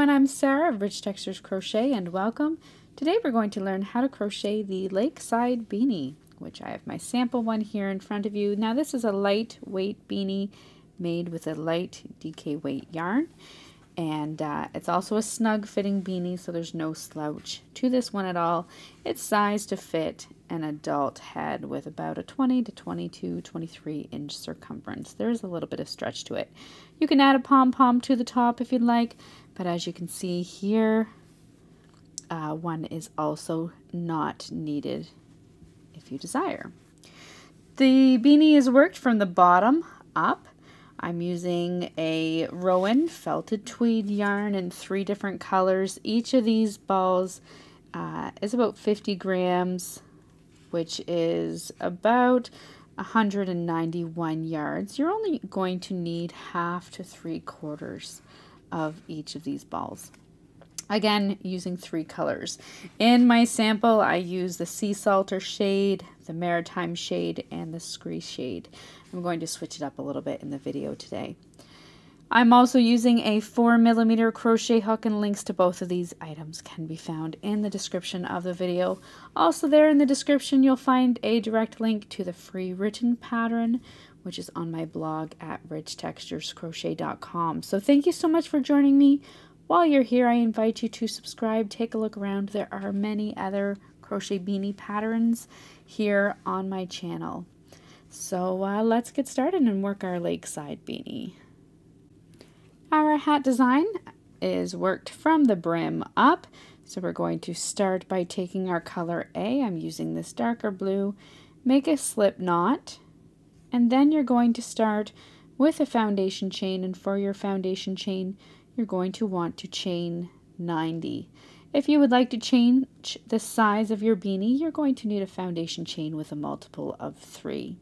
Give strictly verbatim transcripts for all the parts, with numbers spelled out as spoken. everyone, I'm Sarah of Rich Textures Crochet and welcome. Today we're going to learn how to crochet the Lakeside Beanie, which I have my sample one here in front of you. Now this is a lightweight beanie made with a light D K weight yarn, and uh, it's also a snug fitting beanie, so there's no slouch to this one at all. It's sized to fit an adult head with about a twenty to twenty-two, twenty-three inch circumference. There's a little bit of stretch to it. You can add a pom-pom to the top if you'd like, but as you can see here, uh, one is also not needed if you desire. The beanie is worked from the bottom up. I'm using a Rowan Felted Tweed yarn in three different colors. Each of these balls uh, is about fifty grams, which is about one hundred ninety-one yards. You're only going to need half to three quarters of each of these balls. Again, using three colors. In my sample, I use the Seasalter shade, the Maritime shade, and the Scree shade. I'm going to switch it up a little bit in the video today. I'm also using a four millimeter crochet hook, and links to both of these items can be found in the description of the video. Also there in the description, you'll find a direct link to the free written pattern, which is on my blog at rich textures crochet dot com. So thank you so much for joining me. While you're here, I invite you to subscribe, take a look around. There are many other crochet beanie patterns here on my channel. So uh, let's get started and work our Lakeside Beanie. Our hat design is worked from the brim up. So we're going to start by taking our color A. I'm using this darker blue. Make a slip knot, and then you're going to start with a foundation chain, and for your foundation chain, you're going to want to chain ninety. If you would like to change the size of your beanie, you're going to need a foundation chain with a multiple of three.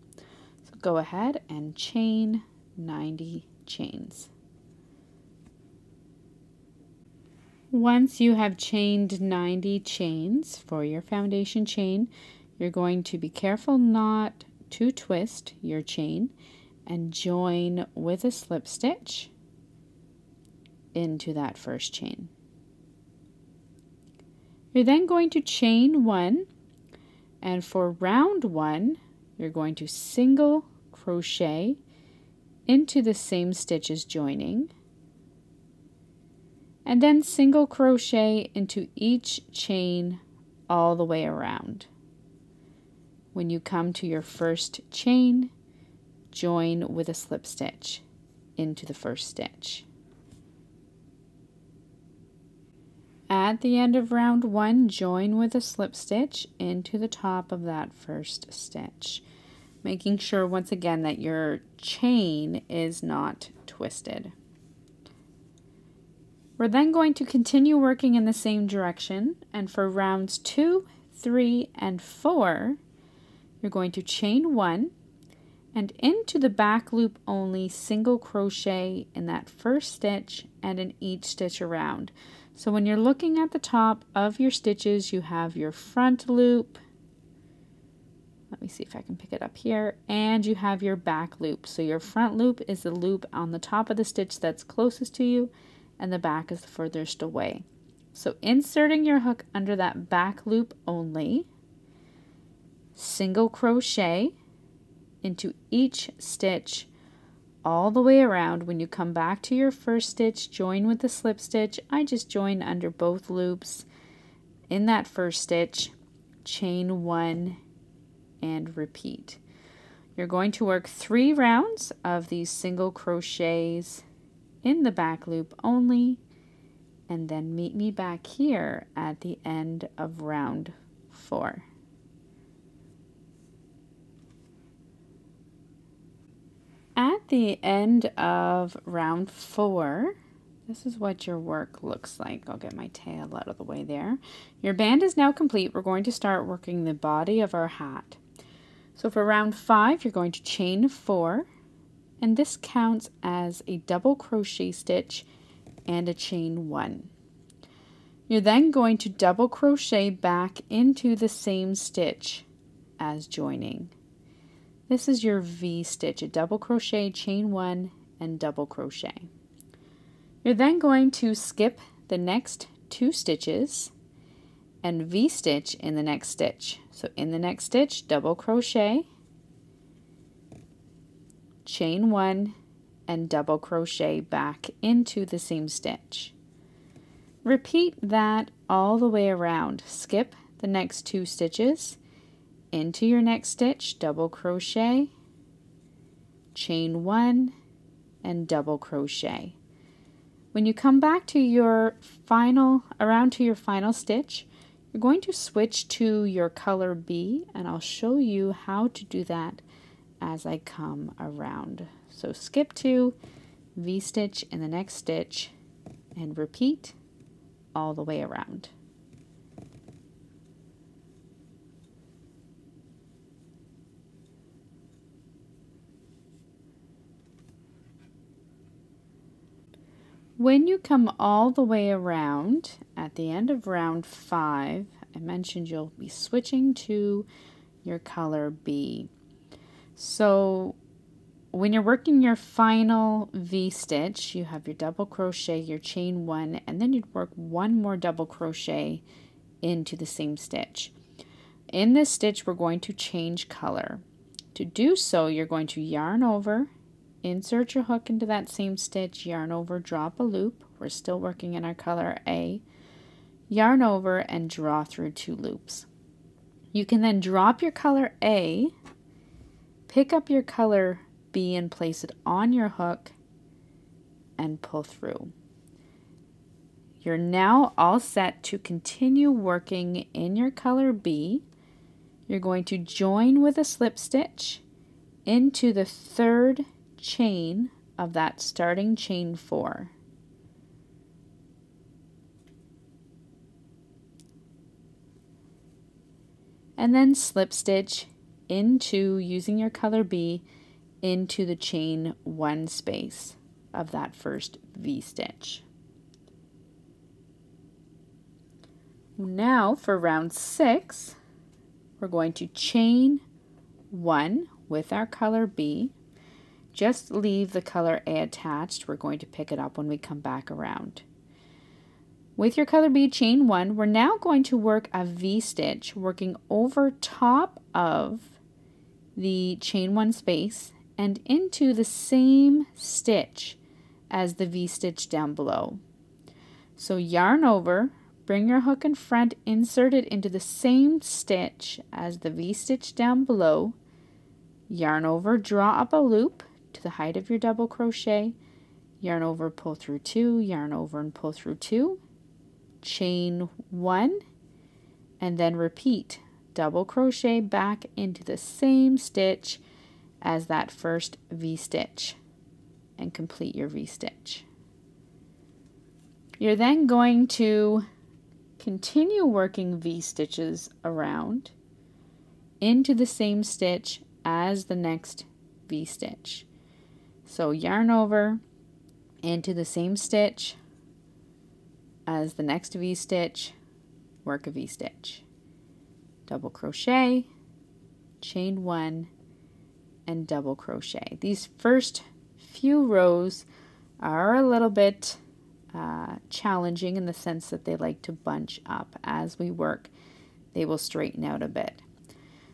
So go ahead and chain ninety chains. Once you have chained ninety chains for your foundation chain, you're going to be careful not to twist your chain and join with a slip stitch into that first chain. You're then going to chain one, and for round one, you're going to single crochet into the same stitch as joining, and then single crochet into each chain all the way around. When you come to your first chain, join with a slip stitch into the first stitch. At the end of round one, join with a slip stitch into the top of that first stitch, making sure once again that your chain is not twisted. We're then going to continue working in the same direction, and for rounds two, three, and four, you're going to chain one, and into the back loop only, single crochet in that first stitch and in each stitch around. So when you're looking at the top of your stitches, you have your front loop, let me see if I can pick it up here, and you have your back loop. So your front loop is the loop on the top of the stitch that's closest to you, and the back is the furthest away. So inserting your hook under that back loop only, single crochet into each stitch all the way around. When you come back to your first stitch, join with the slip stitch. I just join under both loops in that first stitch, chain one, and repeat. You're going to work three rounds of these single crochets in the back loop only, and then meet me back here at the end of round four. At the end of round four, this is what your work looks like. I'll get my tail out of the way there. Your band is now complete. We're going to start working the body of our hat. So for round five, you're going to chain four, and this counts as a double crochet stitch and a chain one. You're then going to double crochet back into the same stitch as joining. This is your V stitch, a double crochet, chain one, and double crochet. You're then going to skip the next two stitches and V-stitch in the next stitch. So in the next stitch, double crochet, chain one, and double crochet back into the seam stitch. Repeat that all the way around. Skip the next two stitches, into your next stitch, double crochet, chain one, and double crochet. When you come back to your final, around to your final stitch, you're going to switch to your color B, and I'll show you how to do that as I come around. So skip two, V-stitch in the next stitch, and repeat all the way around. When you come all the way around at the end of round five, I mentioned you'll be switching to your color B. So when you're working your final V-stitch, you have your double crochet, your chain one, and then you'd work one more double crochet into the same stitch. In this stitch, we're going to change color. To do so, you're going to yarn over, insert your hook into that same stitch, yarn over, drop a loop. We're still working in our color A. Yarn over and draw through two loops. You can then drop your color A, pick up your color B and place it on your hook and pull through. You're now all set to continue working in your color B. You're going to join with a slip stitch into the third chain of that starting chain four. And then slip stitch into, using your color B, into the chain one space of that first V stitch. Now for round six, we're going to chain one with our color B. Just leave the color A attached. We're going to pick it up when we come back around. With your color B, chain one, we're now going to work a V-stitch, working over top of the chain one space and into the same stitch as the V-stitch down below. So yarn over, bring your hook in front, insert it into the same stitch as the V-stitch down below, yarn over, draw up a loop to the height of your double crochet, yarn over, pull through two, yarn over and pull through two, chain one, and then repeat. Double crochet back into the same stitch as that first V-stitch and complete your V-stitch. You're then going to continue working V-stitches around into the same stitch as the next V-stitch. So yarn over into the same stitch as the next V-stitch, work a V-stitch. Double crochet, chain one, and double crochet. These first few rows are a little bit uh, challenging in the sense that they like to bunch up. As we work, they will straighten out a bit.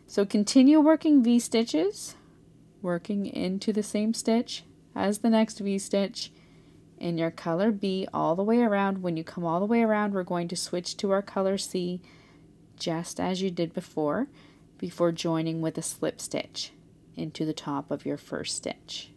So continue working V-stitches, working into the same stitch as the next V-stitch in your color B all the way around. When you come all the way around, we're going to switch to our color C, just as you did before, before joining with a slip stitch into the top of your first stitch.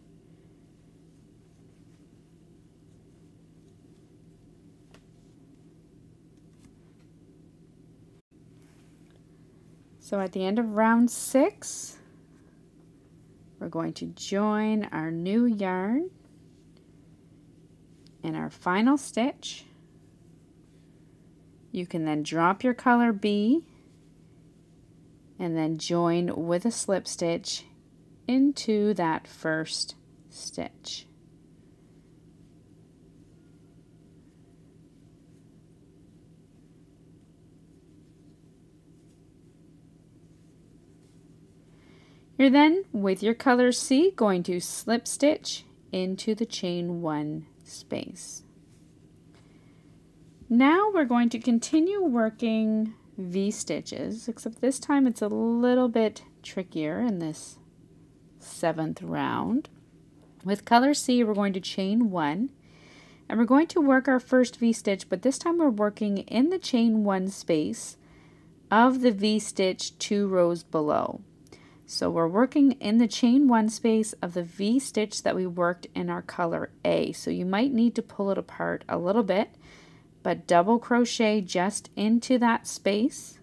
So at the end of round six, we're going to join our new yarn in our final stitch. You can then drop your color B and then join with a slip stitch into that first stitch. You're then, with your color C, going to slip stitch into the chain one space. Now we're going to continue working V-stitches, except this time it's a little bit trickier in this seventh round. With color C, we're going to chain one, and we're going to work our first V-stitch, but this time we're working in the chain one space of the V-stitch two rows below. So we're working in the chain one space of the V-stitch that we worked in our color A. So you might need to pull it apart a little bit, but double crochet just into that space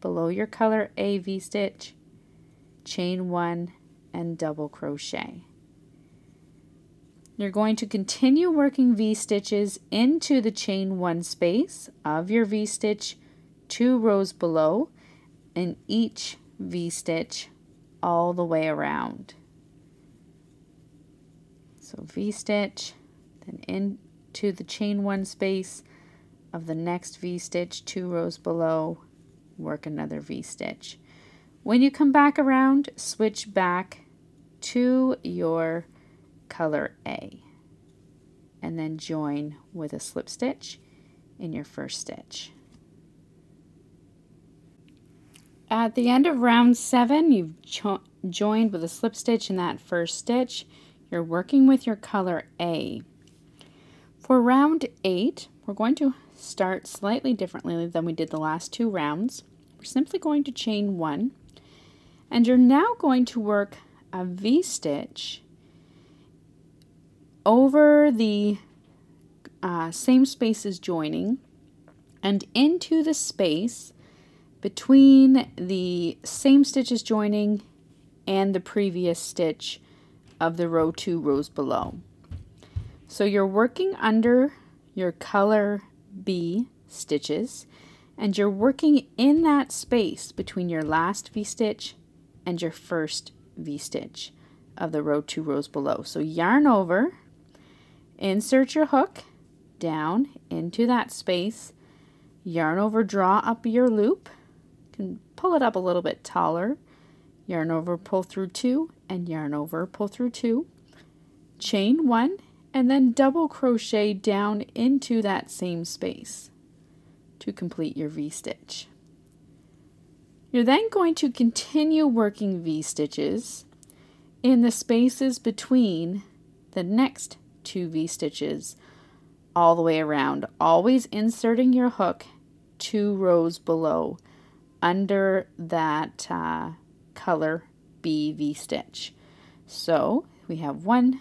below your color A V-stitch, chain one, and double crochet. You're going to continue working V-stitches into the chain one space of your V-stitch two rows below in each V-stitch all the way around. So V-stitch, then into the chain one space of the next V-stitch two rows below, work another V-stitch. When you come back around, switch back to your color A and then join with a slip stitch in your first stitch. At the end of round seven, you've joined with a slip stitch in that first stitch. You're working with your color A. For round eight, we're going to start slightly differently than we did the last two rounds. We're simply going to chain one, and you're now going to work a V-stitch over the uh, same spaces joining and into the space between the same stitches joining and the previous stitch of the row two rows below. So you're working under your color B stitches, and you're working in that space between your last V-stitch and your first V-stitch of the row two rows below. So yarn over, insert your hook down into that space, yarn over, draw up your loop, and pull it up a little bit taller, yarn over, pull through two, and yarn over, pull through two, chain one, and then double crochet down into that same space to complete your V-stitch. You're then going to continue working V-stitches in the spaces between the next two V-stitches all the way around, always inserting your hook two rows below under that uh, color B V-stitch. So we have one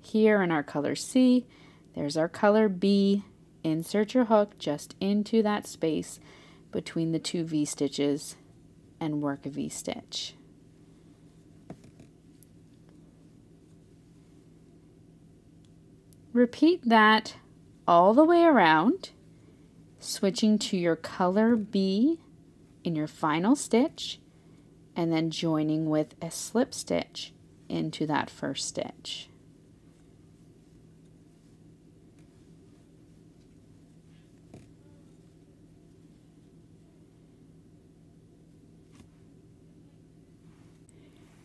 here in our color C, there's our color B, insert your hook just into that space between the two V-stitches and work a V-stitch. Repeat that all the way around, switching to your color B in your final stitch and then joining with a slip stitch into that first stitch.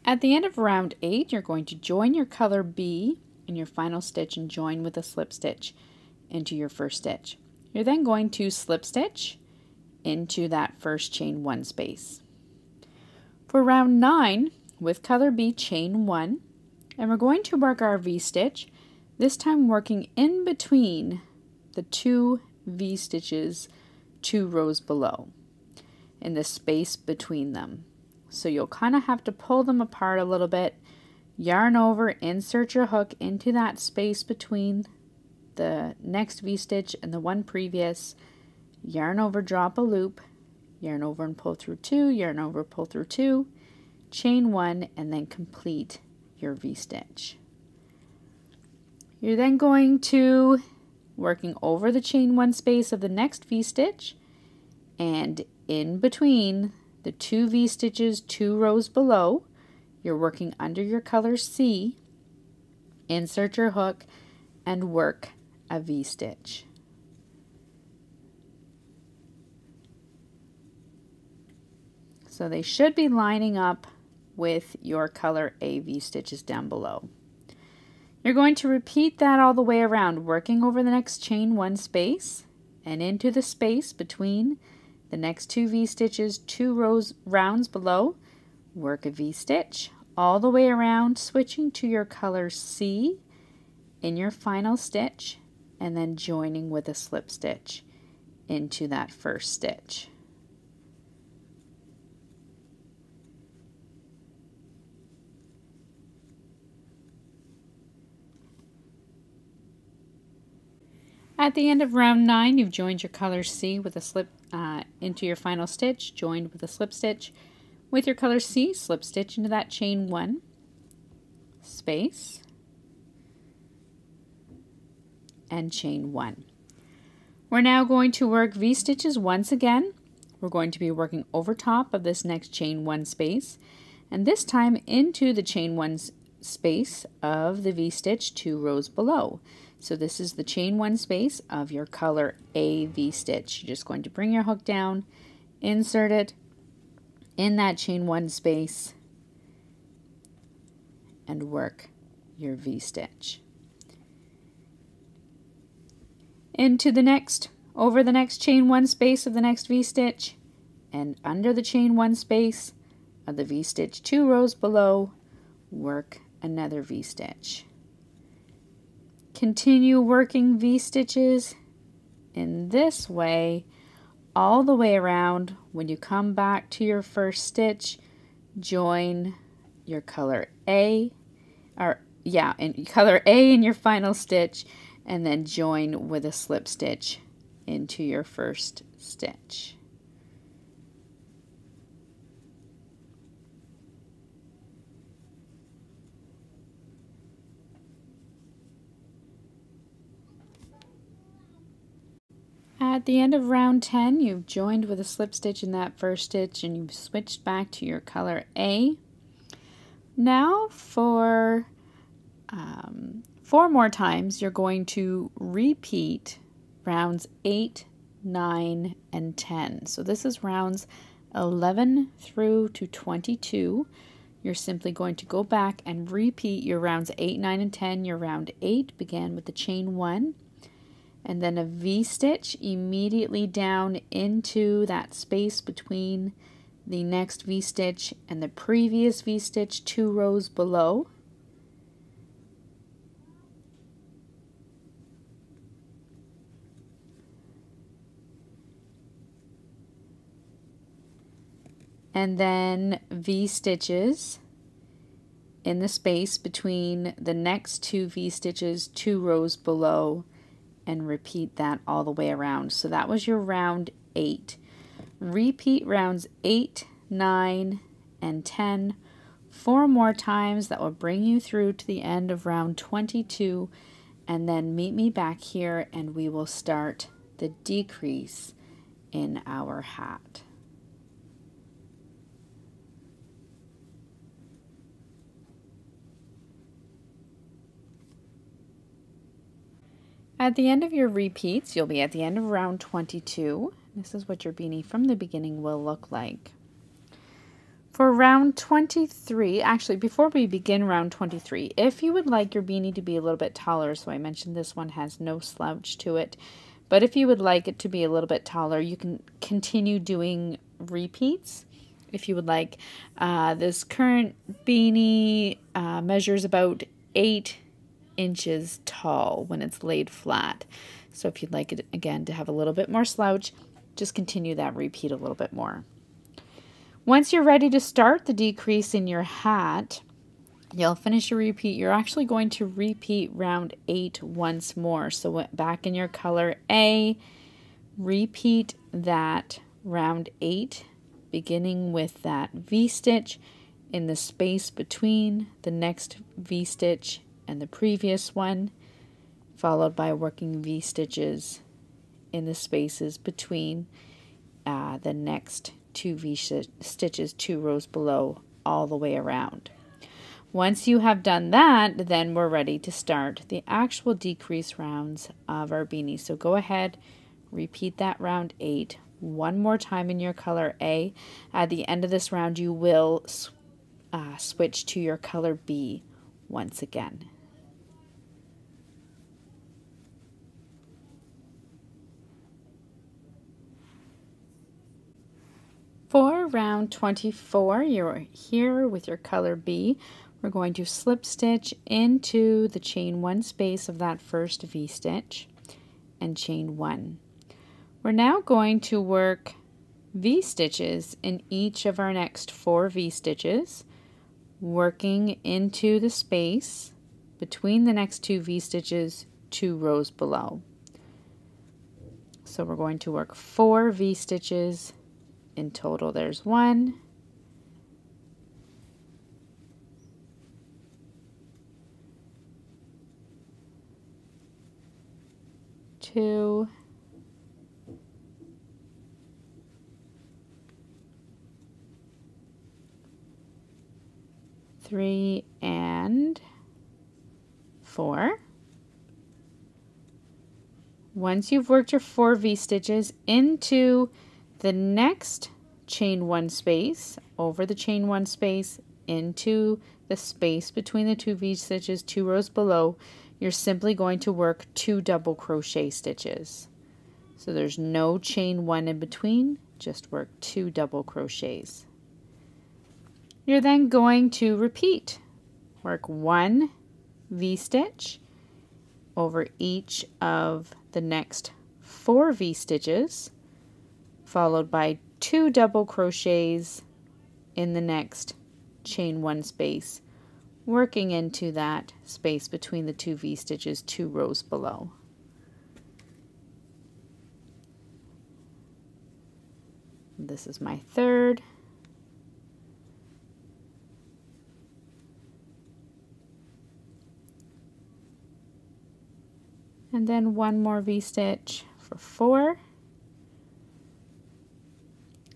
At the end of round eight, you're going to join your color B in your final stitch and join with a slip stitch into your first stitch. You're then going to slip stitch into that first chain one space. For round nine, with color B, chain one, and we're going to work our V-stitch, this time working in between the two V-stitches two rows below in the space between them. So you'll kind of have to pull them apart a little bit, yarn over, insert your hook into that space between the next V-stitch and the one previous, yarn over, drop a loop, yarn over and pull through two, yarn over, pull through two, chain one, and then complete your V-stitch. You're then going to working over the chain one space of the next V-stitch and in between the two V-stitches two rows below, you're working under your color C, insert your hook, and work a V-stitch. So they should be lining up with your color A V-stitches down below. You're going to repeat that all the way around, working over the next chain one space and into the space between the next two V-stitches, two rows rounds below, work a V-stitch all the way around, switching to your color C in your final stitch, and then joining with a slip stitch into that first stitch. At the end of round nine, you've joined your color C with a slip uh, into your final stitch, joined with a slip stitch with your color C, slip stitch into that chain one, space, and chain one. We're now going to work V-stitches once again. We're going to be working over top of this next chain one space, and this time into the chain one space of the V-stitch two rows below. So this is the chain one space of your color A V-stitch. You're just going to bring your hook down, insert it in that chain one space, and work your V-stitch. Into the next, over the next chain one space of the next V-stitch, and under the chain one space of the V-stitch two rows below, work another V-stitch. Continue working V-stitches in this way all the way around. When you come back to your first stitch, join your color A, or yeah, and color A in your final stitch, and then join with a slip stitch into your first stitch. At the end of round ten, you've joined with a slip stitch in that first stitch, and you've switched back to your color A. Now for um, four more times, you're going to repeat rounds eight, nine, and ten. So this is rounds eleven through to twenty-two. You're simply going to go back and repeat your rounds eight, nine, and ten. Your round eight began with the chain one, and then a V-stitch immediately down into that space between the next V-stitch and the previous V-stitch two rows below. And then V-stitches in the space between the next two V-stitches two rows below, and repeat that all the way around. So that was your round eight. Repeat rounds eight, nine, and ten four more times. That will bring you through to the end of round twenty-two, and then meet me back here and we will start the decrease in our hat. At the end of your repeats, you'll be at the end of round twenty-two. This is what your beanie from the beginning will look like. For round twenty-three, actually before we begin round twenty-three, if you would like your beanie to be a little bit taller, so I mentioned this one has no slouch to it, but if you would like it to be a little bit taller, you can continue doing repeats. If you would like, uh, this current beanie uh, measures about eight inches tall when it's laid flat. So if you'd like it again to have a little bit more slouch, just continue that repeat a little bit more. Once you're ready to start the decrease in your hat, you'll finish your repeat. You're actually going to repeat round eight once more. So back in your color A, repeat that round eight, beginning with that V-stitch in the space between the next V-stitch and the previous one, followed by working V-stitches in the spaces between uh, the next two V-stitches two rows below all the way around. Once you have done that, then we're ready to start the actual decrease rounds of our beanie. So go ahead, repeat that round eight one more time in your color A. At the end of this round, you will uh, switch to your color B once again. round twenty-four, you're here with your color B. We're going to slip stitch into the chain one space of that first V-stitch and chain one. We're now going to work V-stitches in each of our next four V-stitches, working into the space between the next two V-stitches two rows below. So we're going to work four V-stitches in total. There's one, two, three, and four. Once you've worked your four V-stitches into the next chain one space, over the chain one space, into the space between the two V-stitches two rows below, you're simply going to work two double crochet stitches. So there's no chain one in between, just work two double crochets. You're then going to repeat. Work one V-stitch over each of the next four V-stitches, followed by two double crochets in the next chain one space, working into that space between the two V-stitches two rows below. This is my third. And then one more V-stitch for four.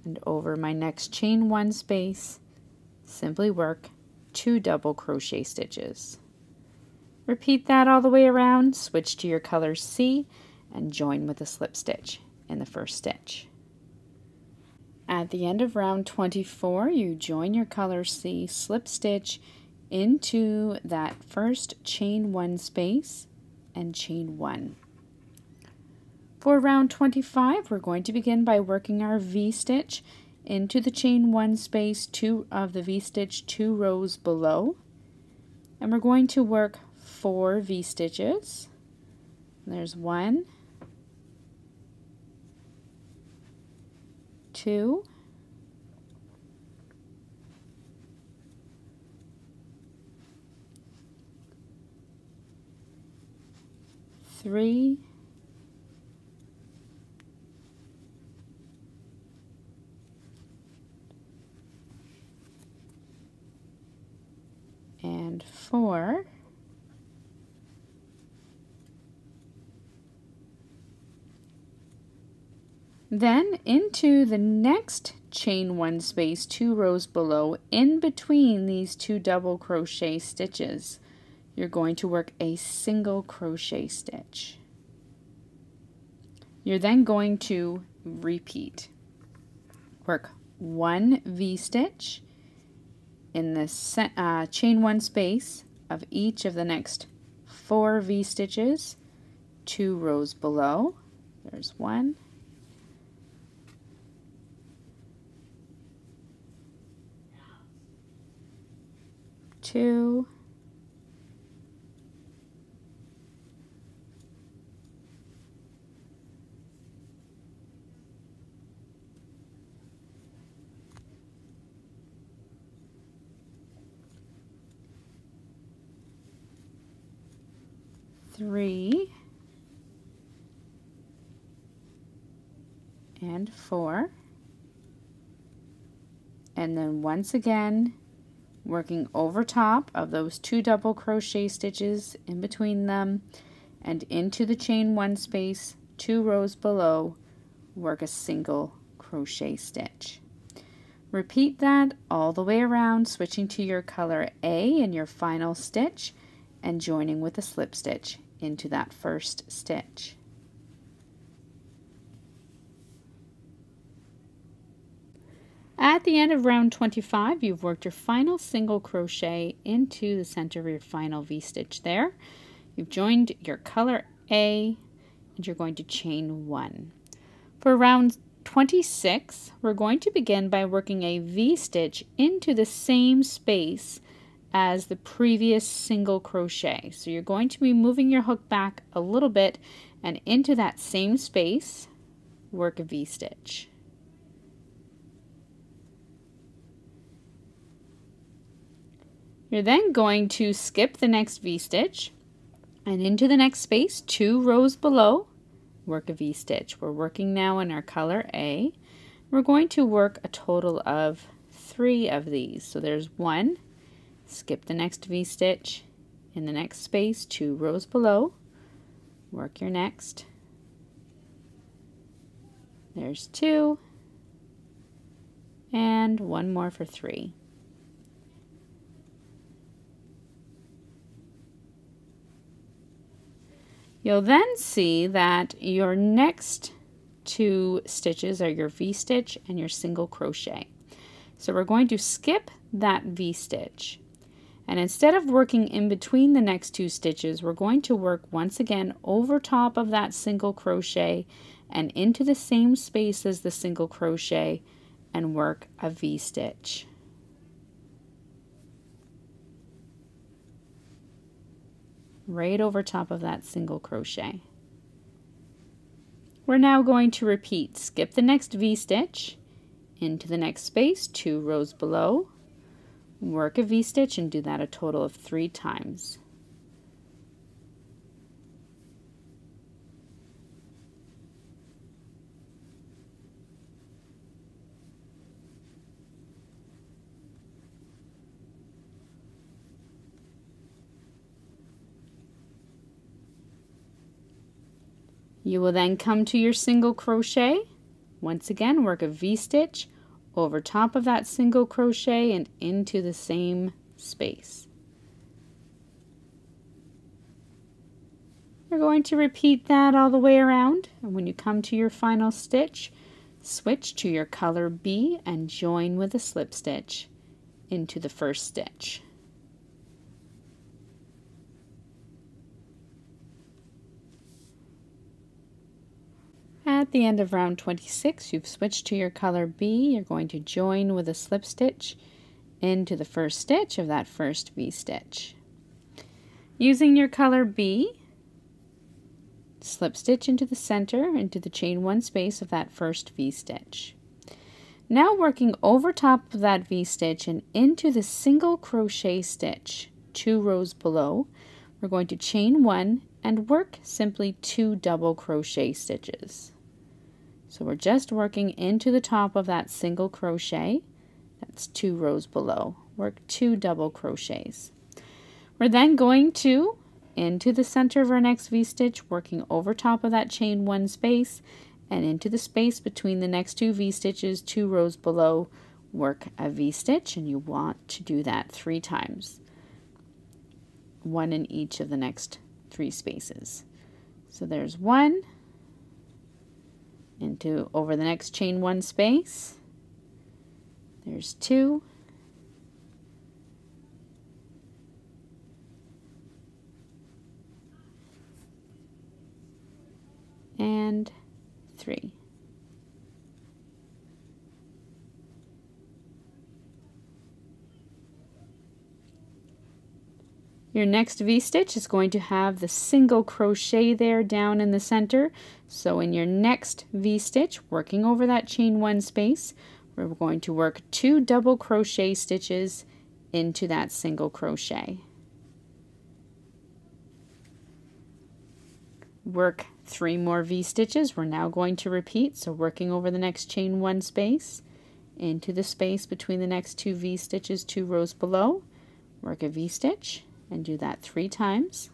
And over my next chain one space, simply work two double crochet stitches. Repeat that all the way around, switch to your color C, and join with a slip stitch in the first stitch. At the end of round twenty-four, you join your color C, slip stitch into that first chain one space and chain one. For round twenty-five, we're going to begin by working our V-stitch into the chain one space, two of the V-stitch two rows below, and we're going to work four V-stitches. There's one, two, three, and four, then into the next chain one space two rows below, in between these two double crochet stitches, you're going to work a single crochet stitch. You're then going to repeat. Work one V-stitch in the uh, chain one space of each of the next four V-stitches two rows below. There's one, two, three, and four, and then once again working over top of those two double crochet stitches in between them and into the chain one space two rows below, work a single crochet stitch. Repeat that all the way around, switching to your color A in your final stitch and joining with a slip stitch into that first stitch. At the end of round twenty-five, you've worked your final single crochet into the center of your final V-stitch there. You've joined your color A and you're going to chain one. For round twenty-six, we're going to begin by working a V-stitch into the same space as the previous single crochet. So you're going to be moving your hook back a little bit and into that same space, work a V-stitch. You're then going to skip the next V-stitch and into the next space, two rows below, work a V-stitch. We're working now in our color A. We're going to work a total of three of these. So there's one, skip the next V-stitch, in the next space, two rows below, work your next. There's two, and one more for three. You'll then see that your next two stitches are your V-stitch and your single crochet. So we're going to skip that V-stitch. And instead of working in between the next two stitches, we're going to work once again over top of that single crochet and into the same space as the single crochet and work a V-stitch. Right over top of that single crochet. We're now going to repeat. Skip the next V-stitch into the next space, two rows below, work a V-stitch and do that a total of three times. You will then come to your single crochet. Once again, work a V-stitch over top of that single crochet and into the same space. You're going to repeat that all the way around, and when you come to your final stitch, switch to your color B and join with a slip stitch into the first stitch. At the end of round twenty-six, you've switched to your color B. You're going to join with a slip stitch into the first stitch of that first V-stitch. Using your color B, slip stitch into the center, into the chain one space of that first V-stitch. Now working over top of that V-stitch and into the single crochet stitch, two rows below, we're going to chain one and work simply two double crochet stitches. So we're just working into the top of that single crochet, that's two rows below. Work two double crochets. We're then going to, into the center of our next V-stitch, working over top of that chain one space, and into the space between the next two V-stitches, two rows below, work a V-stitch, and you want to do that three times. One in each of the next three spaces. So there's one, into over the next chain one space, there's two, and three. Your next V-stitch is going to have the single crochet there down in the center. So in your next V-stitch, working over that chain one space, we're going to work two double crochet stitches into that single crochet. Work three more V-stitches. We're now going to repeat. So working over the next chain one space, into the space between the next two V-stitches, two rows below, work a V-stitch. And do that three times.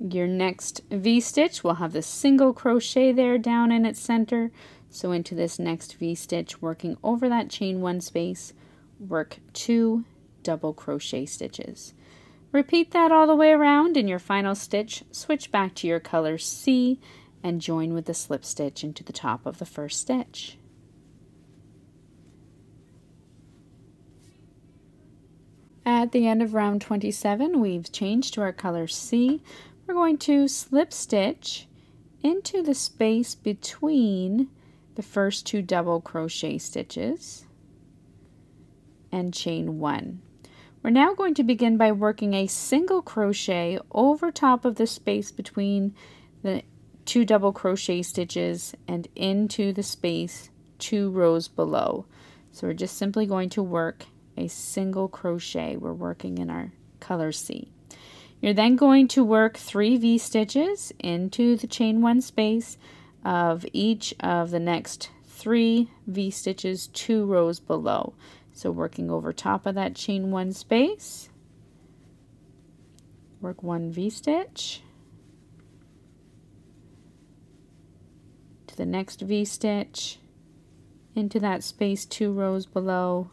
Your next V-stitch will have the single crochet there down in its center. So into this next V-stitch, working over that chain one space, work two double crochet stitches. Repeat that all the way around. In your final stitch, switch back to your color C and join with the slip stitch into the top of the first stitch. At the end of round twenty-seven, we've changed to our color C. We're going to slip stitch into the space between the first two double crochet stitches and chain one. We're now going to begin by working a single crochet over top of the space between the two double crochet stitches and into the space two rows below. So we're just simply going to work a single crochet. We're working in our color C. You're then going to work three V-stitches into the chain one space of each of the next three V-stitches two rows below. So working over top of that chain one space, work one V-stitch to the next V-stitch into that space two rows below,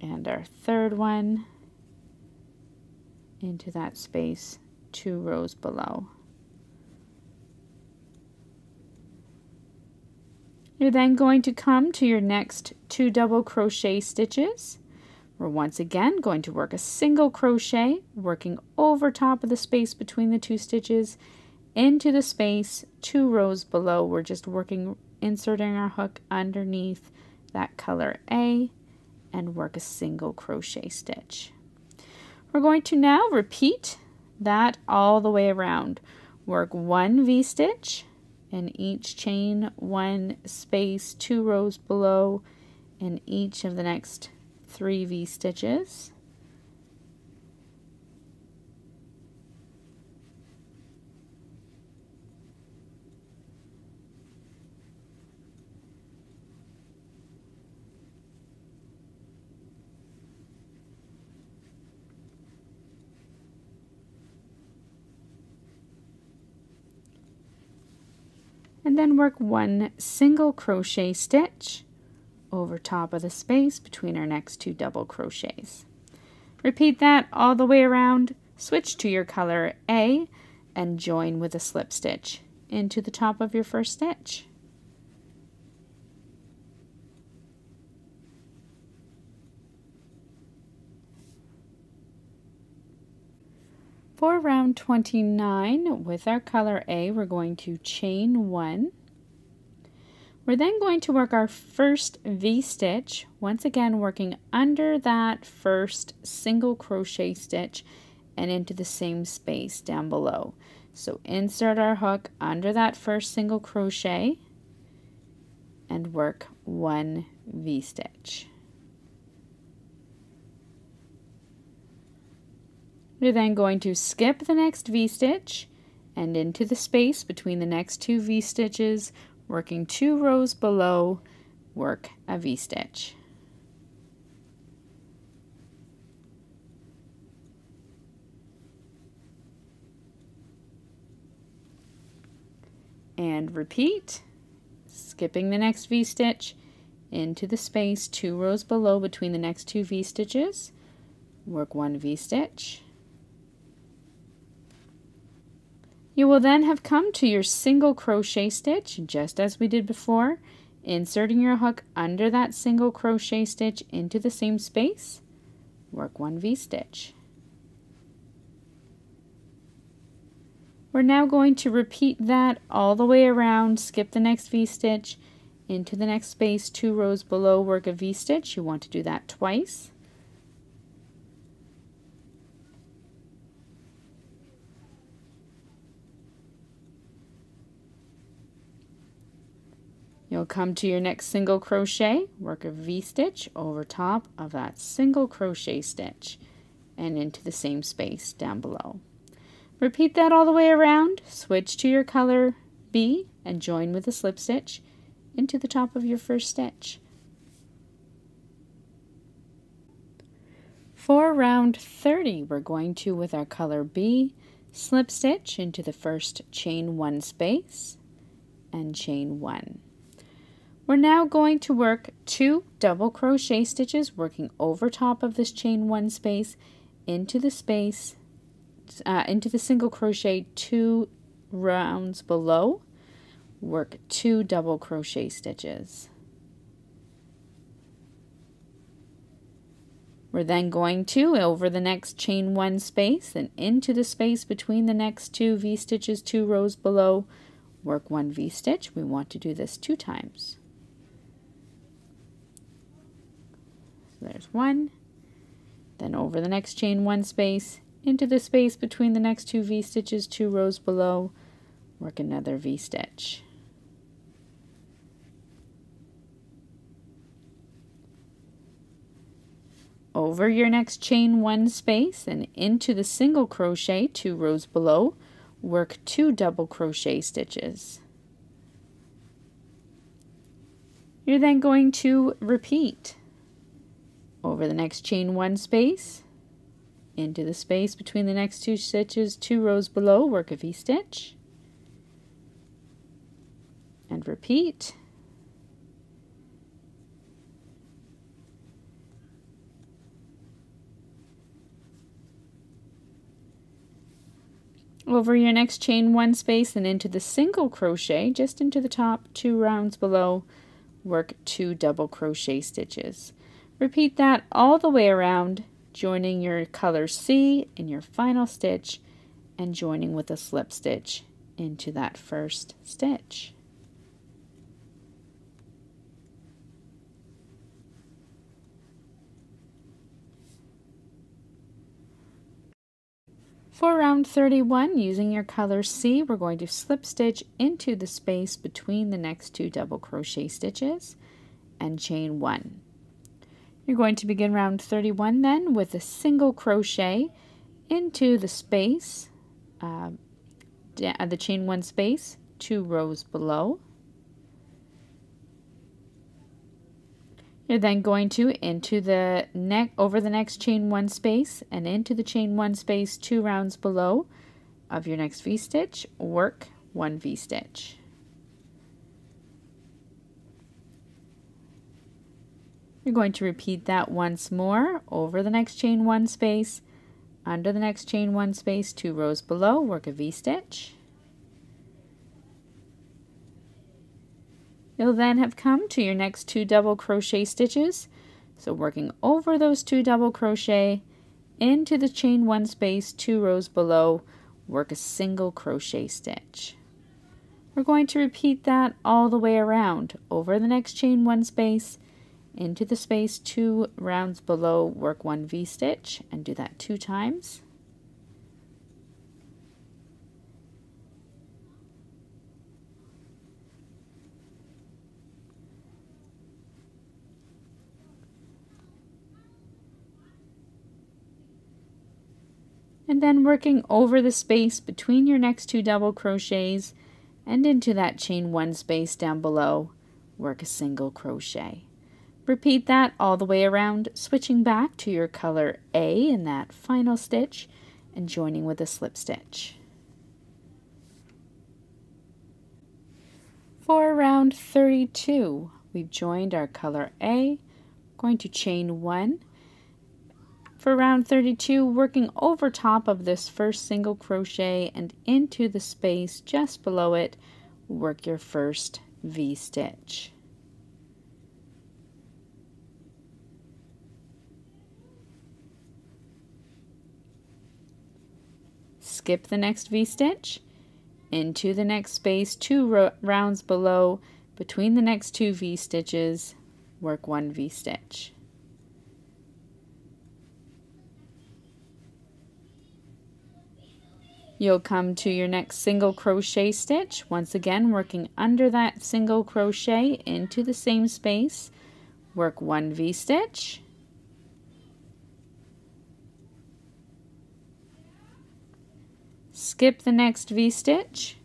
and our third one into that space two rows below. You're then going to come to your next two double crochet stitches. We're once again going to work a single crochet, working over top of the space between the two stitches into the space two rows below. We're just working, inserting our hook underneath that color A, and work a single crochet stitch. We're going to now repeat that all the way around. Work one V-stitch in each chain one space two rows below in each of the next three V-stitches. Then work one single crochet stitch over top of the space between our next two double crochets. Repeat that all the way around. Switch to your color A and join with a slip stitch into the top of your first stitch. For round twenty-nine, with our color A, we're going to chain one. We're then going to work our first V-stitch, once again working under that first single crochet stitch and into the same space down below. So insert our hook under that first single crochet and work one V-stitch. You're then going to skip the next V-stitch and into the space between the next two V-stitches, working two rows below, work a V-stitch. And repeat, skipping the next V-stitch into the space two rows below between the next two V-stitches, work one V-stitch. You will then have come to your single crochet stitch, just as we did before, inserting your hook under that single crochet stitch into the same space, work one V-stitch. We're now going to repeat that all the way around, skip the next V-stitch, into the next space, two rows below, work a V-stitch. You want to do that twice. You'll come to your next single crochet, work a V-stitch over top of that single crochet stitch and into the same space down below. Repeat that all the way around, switch to your color B and join with a slip stitch into the top of your first stitch. For round thirty, we're going to, with our color B, slip stitch into the first chain one space and chain one. We're now going to work two double crochet stitches, working over top of this chain one space into the space uh, into the single crochet two rounds below. Work two double crochet stitches. We're then going to, over the next chain one space and into the space between the next two V-stitches two rows below, work one V-stitch. We want to do this two times. So there's one. Then over the next chain one space, into the space between the next two V-stitches two rows below, work another V-stitch. Over your next chain one space and into the single crochet two rows below, work two double crochet stitches. You're then going to repeat over the next chain one space, into the space between the next two stitches two rows below, work a V-stitch, and repeat. Over your next chain one space and into the single crochet just into the top two rounds below, work two double crochet stitches. Repeat that all the way around, joining your color C in your final stitch and joining with a slip stitch into that first stitch. For round thirty-one, using your color C, we're going to slip stitch into the space between the next two double crochet stitches and chain one. You're going to begin round thirty-one then with a single crochet into the space, uh, the chain one space, two rows below. You're then going to into the neck over the next chain one space and into the chain one space two rounds below of your next V-stitch, work one V-stitch. You're going to repeat that once more over the next chain one space, under the next chain one space two rows below, work a V-stitch. You'll then have come to your next two double crochet stitches. So working over those two double crochet into the chain one space two rows below, work a single crochet stitch. We're going to repeat that all the way around. Over the next chain one space, into the space two rounds below, work one V-stitch and do that two times. And then working over the space between your next two double crochets and into that chain one space down below, work a single crochet. Repeat that all the way around, switching back to your color A in that final stitch and joining with a slip stitch. For round thirty-two, we've joined our color A, going to chain one. For round thirty-two, working over top of this first single crochet and into the space just below it, work your first V-stitch. Skip the next V-stitch, into the next space two ro rounds below, between the next two V-stitches, work one V-stitch. You'll come to your next single crochet stitch, once again working under that single crochet into the same space, work one V-stitch. Skip the next V-stitch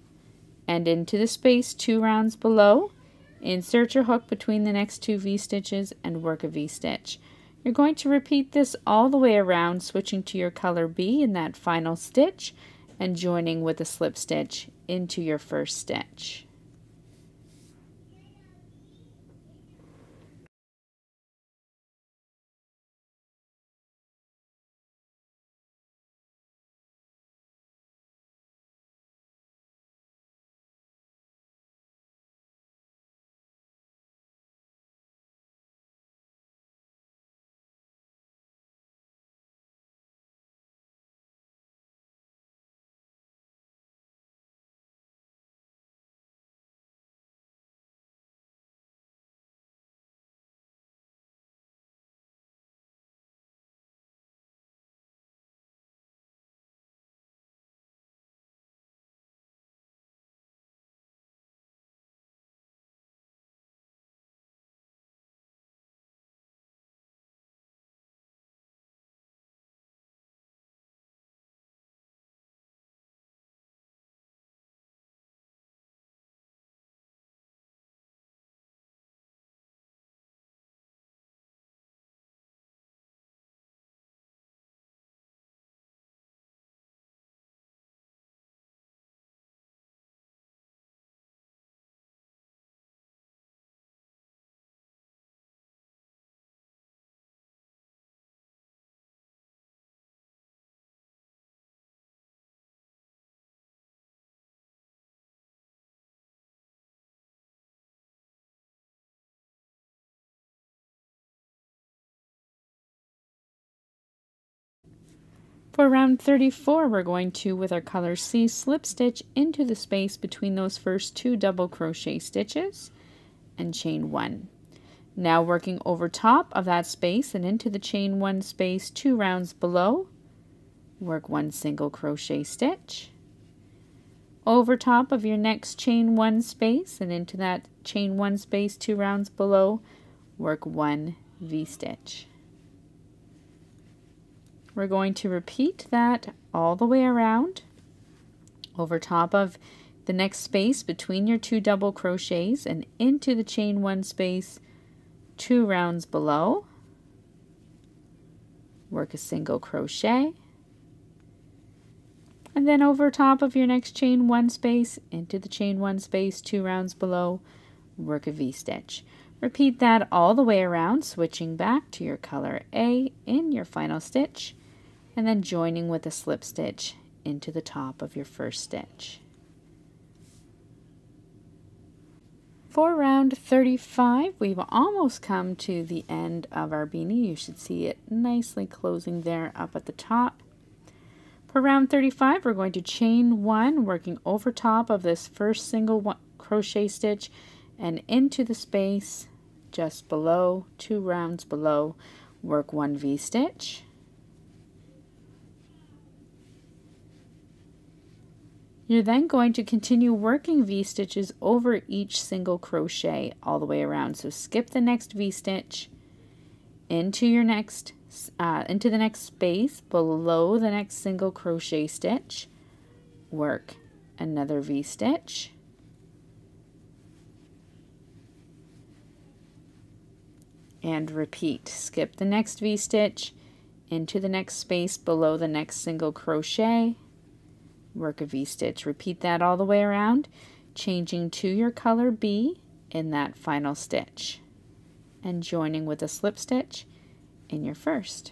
and into the space two rounds below, insert your hook between the next two V-stitches and work a V-stitch. You're going to repeat this all the way around, switching to your color B in that final stitch and joining with a slip stitch into your first stitch. For round thirty-four, we're going to, with our color C, slip stitch into the space between those first two double crochet stitches and chain one. Now working over top of that space and into the chain one space two rounds below, work one single crochet stitch. Over top of your next chain one space and into that chain one space two rounds below, work one V-stitch. We're going to repeat that all the way around. Over top of the next space between your two double crochets and into the chain one space two rounds below, work a single crochet, and then over top of your next chain one space into the chain one space two rounds below, work a V-stitch. Repeat that all the way around, switching back to your color A in your final stitch and then joining with a slip stitch into the top of your first stitch. For round thirty-five, we've almost come to the end of our beanie. You should see it nicely closing there up at the top. For round thirty-five, we're going to chain one, working over top of this first single one crochet stitch and into the space just below, two rounds below, work one V-stitch. You're then going to continue working V-stitches over each single crochet all the way around. So skip the next V-stitch into your next, uh, into the next space below the next single crochet stitch. Work another V-stitch. And repeat. Skip the next V-stitch into the next space below the next single crochet. Work a V-stitch. Repeat that all the way around, changing to your color B in that final stitch and joining with a slip stitch in your first.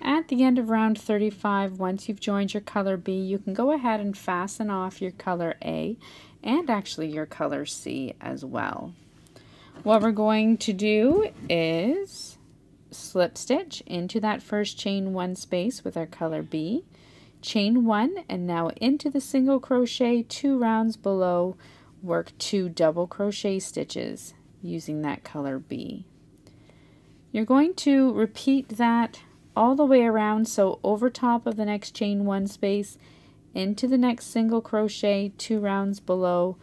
At the end of round thirty-five, once you've joined your color B, you can go ahead and fasten off your color A and actually your color C as well. What we're going to do is slip stitch into that first chain one space with our color B, chain one, and now into the single crochet two rounds below, work two double crochet stitches using that color B. You're going to repeat that all the way around, so over top of the next chain one space into the next single crochet two rounds below,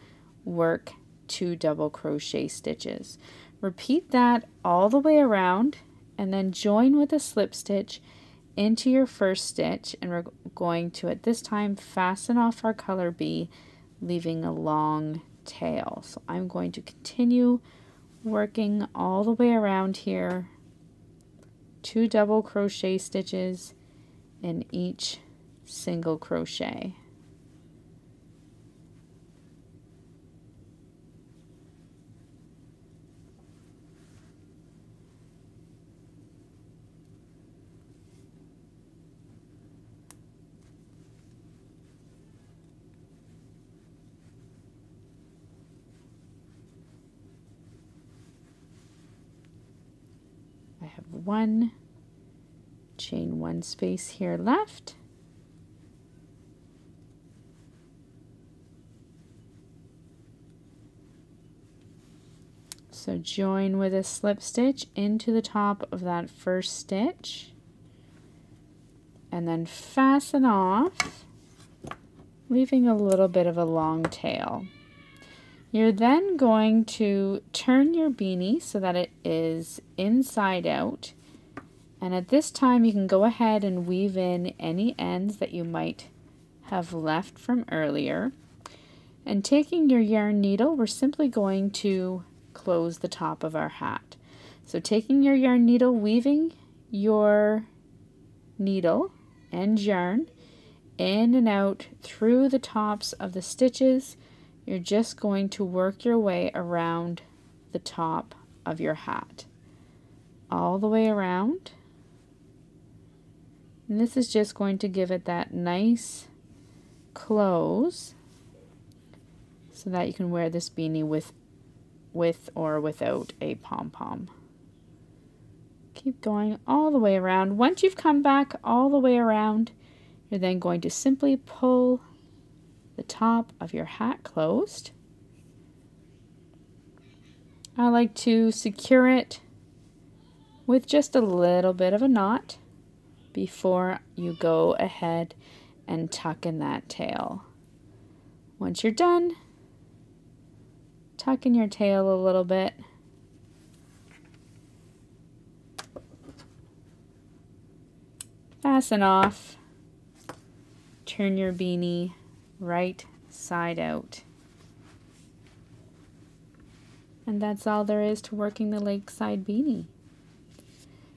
work two double crochet stitches. Repeat that all the way around and then join with a slip stitch into your first stitch, and we're going to at this time fasten off our color B, leaving a long tail. So I'm going to continue working all the way around here, two double crochet stitches in each single crochet. I have one chain one space here left. So join with a slip stitch into the top of that first stitch and then fasten off, leaving a little bit of a long tail. You're then going to turn your beanie so that it is inside out, and at this time you can go ahead and weave in any ends that you might have left from earlier. And taking your yarn needle, we're simply going to close the top of our hat. So taking your yarn needle, weaving your needle and yarn in and out through the tops of the stitches, you're just going to work your way around the top of your hat. All the way around. And this is just going to give it that nice close so that you can wear this beanie with with or without a pom-pom. keep going all the way around. Once you've come back all the way around, you're then going to simply pull the top of your hat closed. I like to secure it with just a little bit of a knot before you go ahead and tuck in that tail. Once you're done, tuck in your tail a little bit. Fasten off. Turn your beanie right side out. And that's all there is to working the Lakeside Beanie.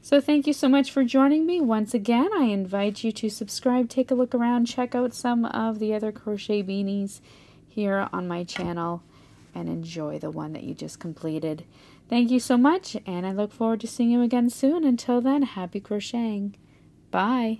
So thank you so much for joining me. Once again, I invite you to subscribe, take a look around, check out some of the other crochet beanies here on my channel, and enjoy the one that you just completed. Thank you so much, and I look forward to seeing you again soon. Until then, happy crocheting. Bye.